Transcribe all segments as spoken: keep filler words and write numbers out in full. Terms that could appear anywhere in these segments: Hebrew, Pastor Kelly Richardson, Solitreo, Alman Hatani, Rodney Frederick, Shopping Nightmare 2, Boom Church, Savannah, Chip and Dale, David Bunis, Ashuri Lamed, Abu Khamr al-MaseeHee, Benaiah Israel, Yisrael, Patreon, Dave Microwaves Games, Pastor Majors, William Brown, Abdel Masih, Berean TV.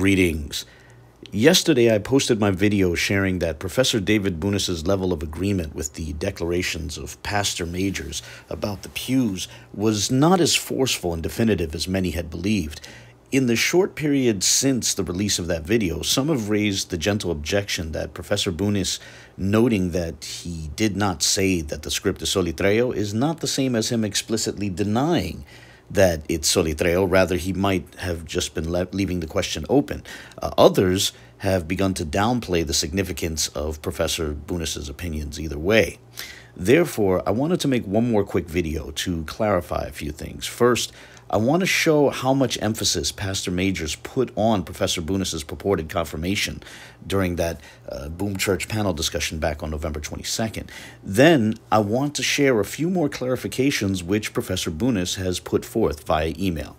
Greetings. Yesterday, I posted my video sharing that Professor David Bunis' level of agreement with the declarations of Pastor Majors about the pews was not as forceful and definitive as many had believed. In the short period since the release of that video, some have raised the gentle objection that Professor Bunis, noting that he did not say that the script is Solitreo, is not the same as him explicitly denying that it's Solitreo. Rather, he might have just been le leaving the question open. Uh, others have begun to downplay the significance of Professor Bunis's opinions either way. Therefore, I wanted to make one more quick video to clarify a few things. First, I want to show how much emphasis Pastor Majors put on Professor Bunis's purported confirmation during that uh, Boom Church panel discussion back on November twenty-second. Then, I want to share a few more clarifications which Professor Bunis has put forth via email.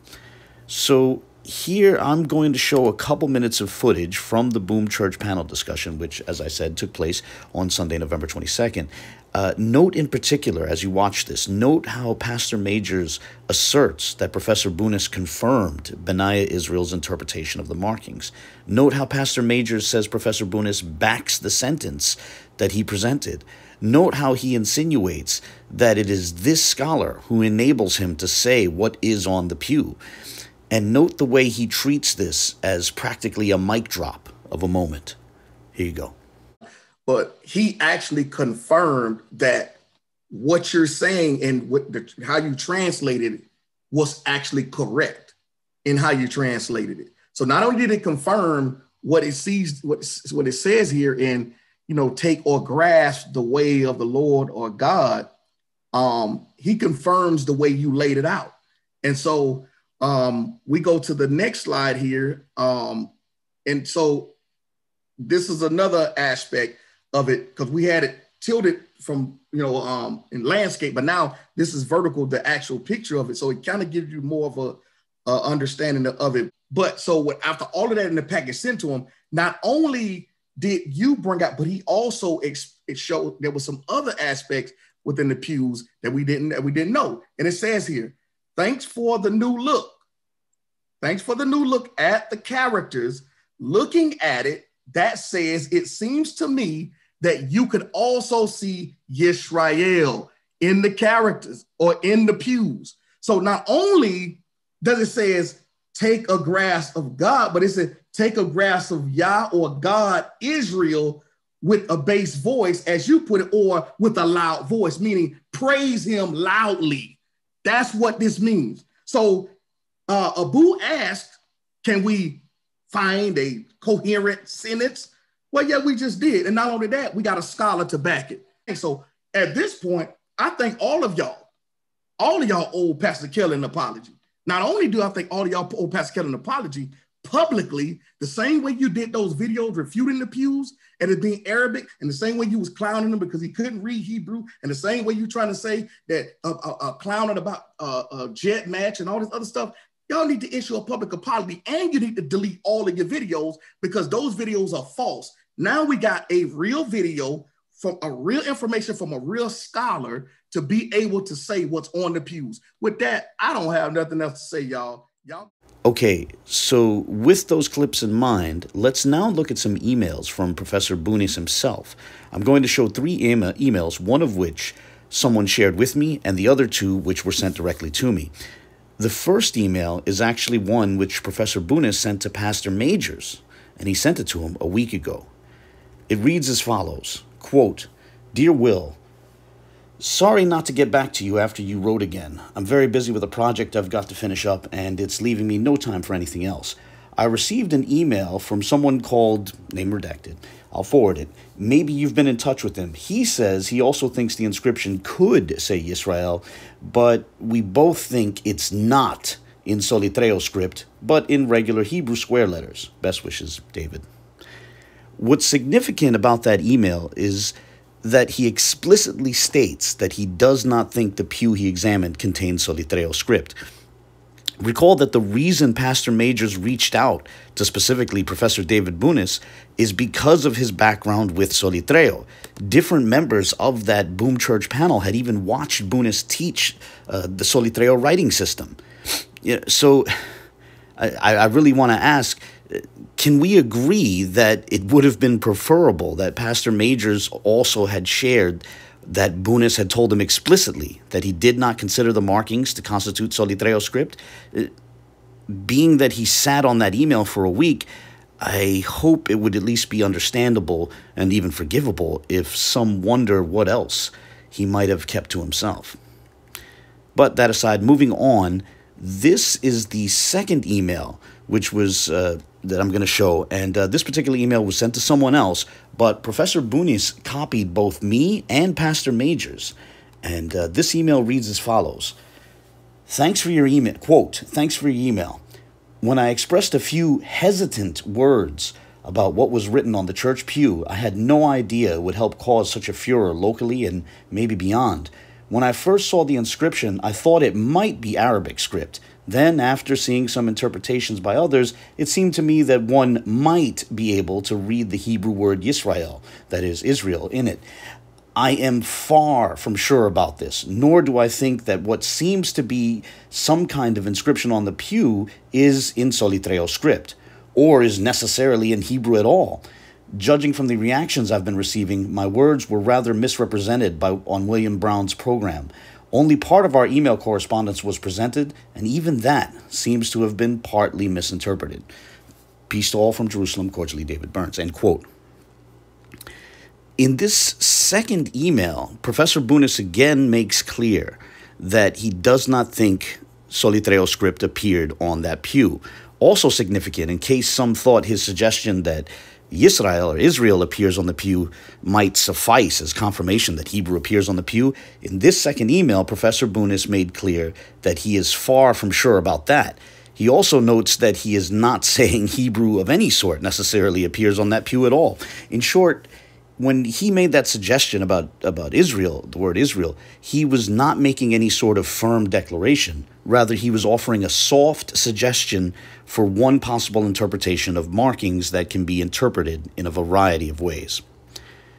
So, here I'm going to show a couple minutes of footage from the Boom Church panel discussion, which, as I said, took place on Sunday, November twenty-second. Uh, note in particular, as you watch this, note how Pastor Majors asserts that Professor Bunis confirmed Benaiah Israel's interpretation of the markings. Note how Pastor Majors says Professor Bunis backs the sentence that he presented. Note how he insinuates that it is this scholar who enables him to say what is on the pew. And note the way he treats this as practically a mic drop of a moment. Here you go. But he actually confirmed that what you're saying and what the, how you translated it was actually correct in how you translated it. So not only did it confirm what it sees, what, what it says here in, you know, take or grasp the way of the Lord or God, um, he confirms the way you laid it out. And so Um, we go to the next slide here. Um, and so this is another aspect of it, because we had it tilted from, you know, um, in landscape, but now this is vertical, the actual picture of it. So it kind of gives you more of a, a understanding of it. But so what, after all of that in the package sent to him, not only did you bring out, but he also, ex it showed there was some other aspects within the pews that we didn't, that we didn't know. And it says here, thanks for the new look. Thanks for the new look at the characters. Looking at it, that says, it seems to me that you could also see Yisrael in the characters or in the pews. So not only does it says, take a grasp of God, but it says, take a grasp of Yah or God, Israel, with a bass voice, as you put it, or with a loud voice, meaning praise him loudly. That's what this means. So uh, Abu asked, can we find a coherent sentence? Well, yeah, we just did. And not only that, we got a scholar to back it. And so at this point, I think all of y'all, all of y'all owe Pastor Kelly an apology. Not only do I think all of y'all owe Pastor Kelly an apology publicly, the same way you did those videos refuting the pews and it being Arabic, and the same way you was clowning him because he couldn't read Hebrew, and the same way you trying to say that uh, uh, uh, clowning about uh, uh, jet match and all this other stuff, y'all need to issue a public apology, and you need to delete all of your videos because those videos are false. Now we got a real video from a real information from a real scholar to be able to say what's on the pews. With that, I don't have nothing else to say, y'all. Y'all. Okay, so with those clips in mind, let's now look at some emails from Professor Bunis himself. I'm going to show three ema emails, one of which someone shared with me, and the other two which were sent directly to me. The first email is actually one which Professor Bunis sent to Pastor Majors, and he sent it to him a week ago. It reads as follows, quote, "Dear Will, sorry not to get back to you after you wrote again. I'm very busy with a project I've got to finish up, and it's leaving me no time for anything else. I received an email from someone called, name redacted, I'll forward it. Maybe you've been in touch with him. He says he also thinks the inscription could say Yisrael, but we both think it's not in Solitreo script, but in regular Hebrew square letters. Best wishes, David." What's significant about that email is that he explicitly states that he does not think the pew he examined contains Solitreo script. Recall that the reason Pastor Majors reached out to specifically Professor David Bunis is because of his background with Solitreo. Different members of that Boom Church panel had even watched Bunis teach uh, the Solitreo writing system. Yeah, so I, I really want to ask, can we agree that it would have been preferable that Pastor Majors also had shared that Bunis had told him explicitly that he did not consider the markings to constitute Solitreo script? Being that he sat on that email for a week, I hope it would at least be understandable and even forgivable if some wonder what else he might have kept to himself. But that aside, moving on, this is the second email which was uh, that I'm going to show. And uh, this particular email was sent to someone else, but Professor Bunis copied both me and Pastor Majors. And uh, this email reads as follows. Thanks for your email. Quote, thanks for your email. When I expressed a few hesitant words about what was written on the church pew, I had no idea it would help cause such a furor locally and maybe beyond. When I first saw the inscription, I thought it might be Arabic script. Then, after seeing some interpretations by others, it seemed to me that one might be able to read the Hebrew word Yisrael, that is, Israel, in it. I am far from sure about this, nor do I think that what seems to be some kind of inscription on the pew is in Solitreo script, or is necessarily in Hebrew at all. Judging from the reactions I've been receiving, my words were rather misrepresented by on William Brown's program. Only part of our email correspondence was presented, and even that seems to have been partly misinterpreted. Peace to all from Jerusalem, cordially, David Burns. End quote. In this second email, Professor Bunis again makes clear that he does not think Solitreo script appeared on that pew. Also significant, in case some thought his suggestion that Yisrael or Israel appears on the pew might suffice as confirmation that Hebrew appears on the pew. In this second email, Professor Bunis made clear that he is far from sure about that. He also notes that he is not saying Hebrew of any sort necessarily appears on that pew at all. In short, when he made that suggestion about, about Israel, the word Israel, he was not making any sort of firm declaration. Rather, he was offering a soft suggestion for one possible interpretation of markings that can be interpreted in a variety of ways.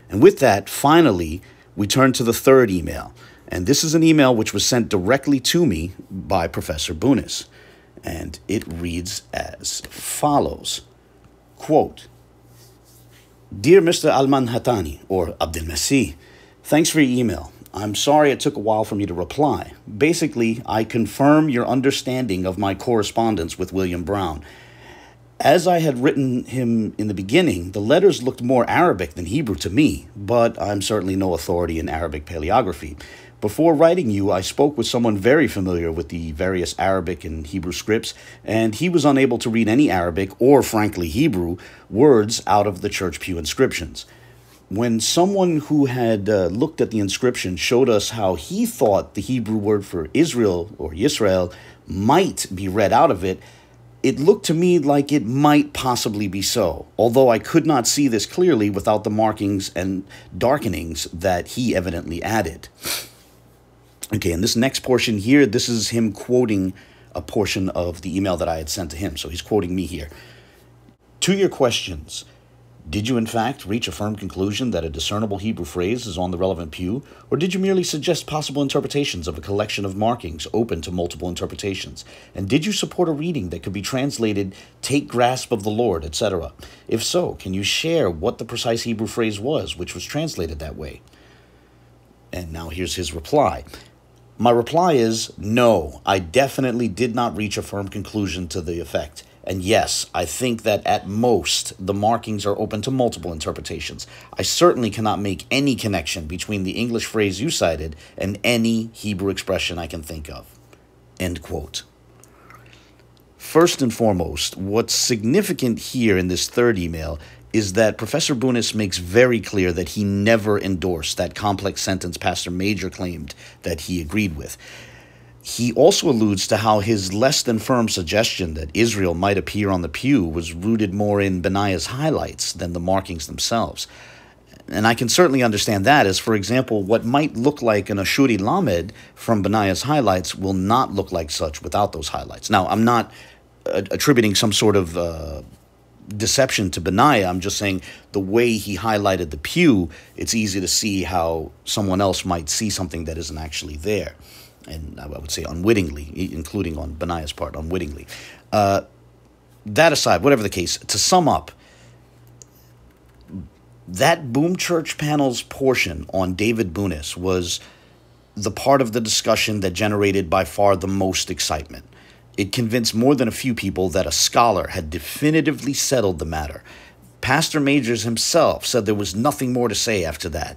And with that, finally, we turn to the third email. And this is an email which was sent directly to me by Professor Bunis. And it reads as follows, quote, Dear Mister Alman Hatani, or Abdel Masih, thanks for your email. I'm sorry it took a while for me to reply. Basically, I confirm your understanding of my correspondence with William Brown. As I had written him in the beginning, the letters looked more Arabic than Hebrew to me, but I'm certainly no authority in Arabic paleography. Before writing you, I spoke with someone very familiar with the various Arabic and Hebrew scripts, and he was unable to read any Arabic, or frankly Hebrew, words out of the church pew inscriptions. When someone who had uh, looked at the inscription showed us how he thought the Hebrew word for Israel or Yisrael might be read out of it, it looked to me like it might possibly be so, although I could not see this clearly without the markings and darkenings that he evidently added. Okay, and this next portion here, this is him quoting a portion of the email that I had sent to him. So he's quoting me here. To your questions, did you in fact reach a firm conclusion that a discernible Hebrew phrase is on the relevant pew, or did you merely suggest possible interpretations of a collection of markings open to multiple interpretations? And did you support a reading that could be translated, take grasp of the Lord, et cetera? If so, can you share what the precise Hebrew phrase was, which was translated that way? And now here's his reply. My reply is, no, I definitely did not reach a firm conclusion to the effect. And yes, I think that at most, the markings are open to multiple interpretations. I certainly cannot make any connection between the English phrase you cited and any Hebrew expression I can think of. End quote. First and foremost, what's significant here in this third email is that Professor Bunis makes very clear that he never endorsed that complex sentence Pastor Major claimed that he agreed with. He also alludes to how his less than firm suggestion that Israel might appear on the pew was rooted more in Benaiah's highlights than the markings themselves. And I can certainly understand that, as, for example, what might look like an Ashuri Lamed from Benaiah's highlights will not look like such without those highlights. Now, I'm not uh, attributing some sort of Uh, deception to Benaiah. I'm just saying the way he highlighted the pew, it's easy to see how someone else might see something that isn't actually there. And I would say unwittingly, including on Benaiah's part, unwittingly. Uh, that aside, whatever the case, to sum up, that Boom Church panel's portion on David Bunis was the part of the discussion that generated by far the most excitement. It convinced more than a few people that a scholar had definitively settled the matter. Pastor Majors himself said there was nothing more to say after that.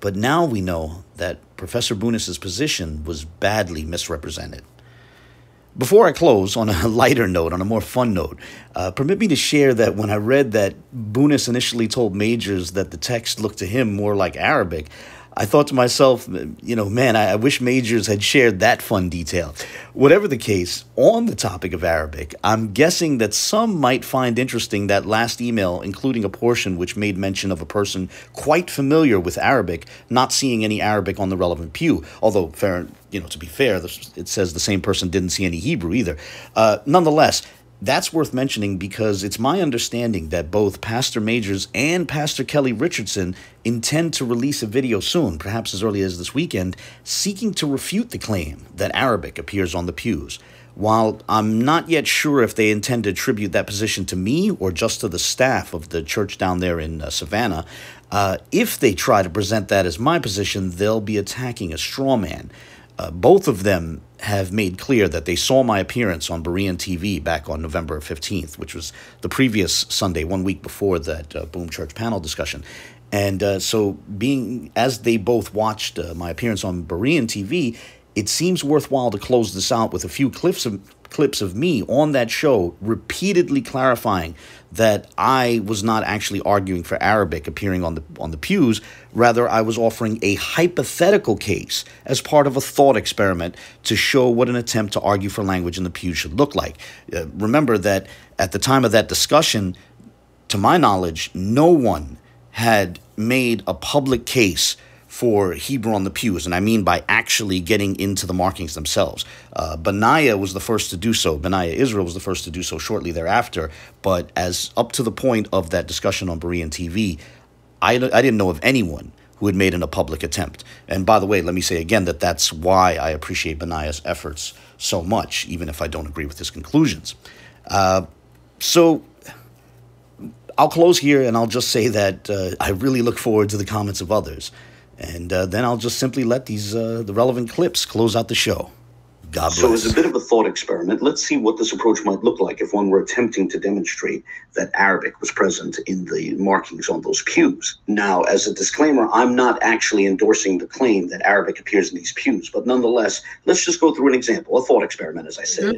But now we know that Professor Bunis's position was badly misrepresented. Before I close, on a lighter note, on a more fun note, uh, permit me to share that when I read that Bunis initially told Majors that the text looked to him more like Arabic, I thought to myself, you know, man, I, I wish Majors had shared that fun detail. Whatever the case, on the topic of Arabic, I'm guessing that some might find interesting that last email, including a portion which made mention of a person quite familiar with Arabic, not seeing any Arabic on the relevant pew. Although, fair, you know, to be fair, it says the same person didn't see any Hebrew either. Uh, nonetheless, that's worth mentioning because it's my understanding that both Pastor Majors and Pastor Kelly Richardson intend to release a video soon, perhaps as early as this weekend, seeking to refute the claim that Arabic appears on the pews. While I'm not yet sure if they intend to attribute that position to me or just to the staff of the church down there in uh, Savannah, uh, if they try to present that as my position, they'll be attacking a straw man. Uh, both of them have made clear that they saw my appearance on Berean T V back on November fifteenth, which was the previous Sunday, one week before that uh, Boom Church panel discussion. And uh, so being as they both watched uh, my appearance on Berean T V, it seems worthwhile to close this out with a few clips of, clips of me on that show repeatedly clarifying that I was not actually arguing for Arabic appearing on the on the pews. Rather, I was offering a hypothetical case as part of a thought experiment to show what an attempt to argue for language in the pew should look like. Uh, remember that at the time of that discussion, to my knowledge, no one had made a public case for Hebrew on the pews, and I mean by actually getting into the markings themselves. Uh, Benaiah was the first to do so. Benaiah Israel was the first to do so shortly thereafter, but as up to the point of that discussion on Berean T V, I, I didn't know of anyone who had made an, a public attempt. And by the way, let me say again that that's why I appreciate Benaiah's efforts so much, even if I don't agree with his conclusions. Uh, so I'll close here, and I'll just say that uh, I really look forward to the comments of others. And uh, then I'll just simply let these uh, the relevant clips close out the show. God bless. So as a bit of a thought experiment, let's see what this approach might look like if one were attempting to demonstrate that Arabic was present in the markings on those pews. Now, as a disclaimer, I'm not actually endorsing the claim that Arabic appears in these pews, but nonetheless, let's just go through an example, a thought experiment, as I said.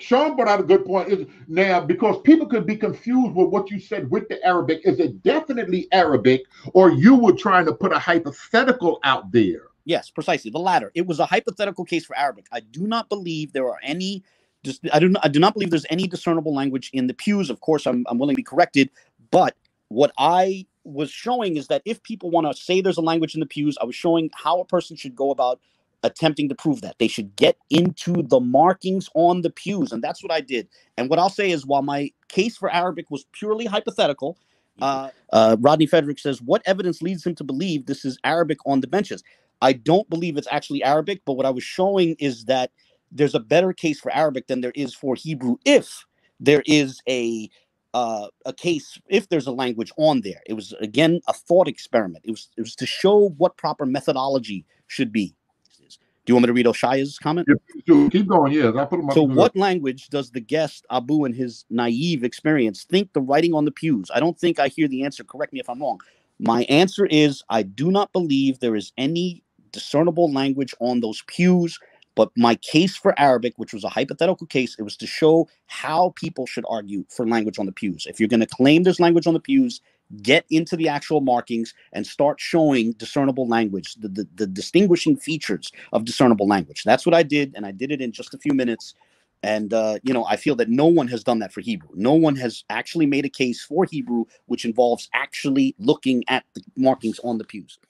Sean brought out a good point. Is now, because people could be confused with what you said with the Arabic, is it definitely Arabic, or you were trying to put a hypothetical out there? Yes, precisely. The latter. It was a hypothetical case for Arabic. I do not believe there are any. Just, I do. Not, I do not believe there's any discernible language in the pews. Of course, I'm I'm willing to be corrected. But what I was showing is that if people want to say there's a language in the pews, I was showing how a person should go about attempting to prove that. They should get into the markings on the pews, and that's what I did. And what I'll say is, while my case for Arabic was purely hypothetical, uh, uh, Rodney Frederick says, "What evidence leads him to believe this is Arabic on the benches?" I don't believe it's actually Arabic, but what I was showing is that there's a better case for Arabic than there is for Hebrew if there is a uh, a case, if there's a language on there. It was, again, a thought experiment. It was it was to show what proper methodology should be. Do you want me to read Oshaya's comment? Yeah, keep going, yeah. I put them up so what there. Language does the guest, Abu, in his naive experience, think the writing on the pews? I don't think I hear the answer. Correct me if I'm wrong. My answer is I do not believe there is any discernible language on those pews, but my case for Arabic, which was a hypothetical case, it was to show how people should argue for language on the pews. If you're going to claim there's language on the pews, get into the actual markings and start showing discernible language, the, the, the distinguishing features of discernible language. That's what I did, and I did it in just a few minutes. And, uh, you know, I feel that no one has done that for Hebrew. No one has actually made a case for Hebrew, which involves actually looking at the markings on the pews.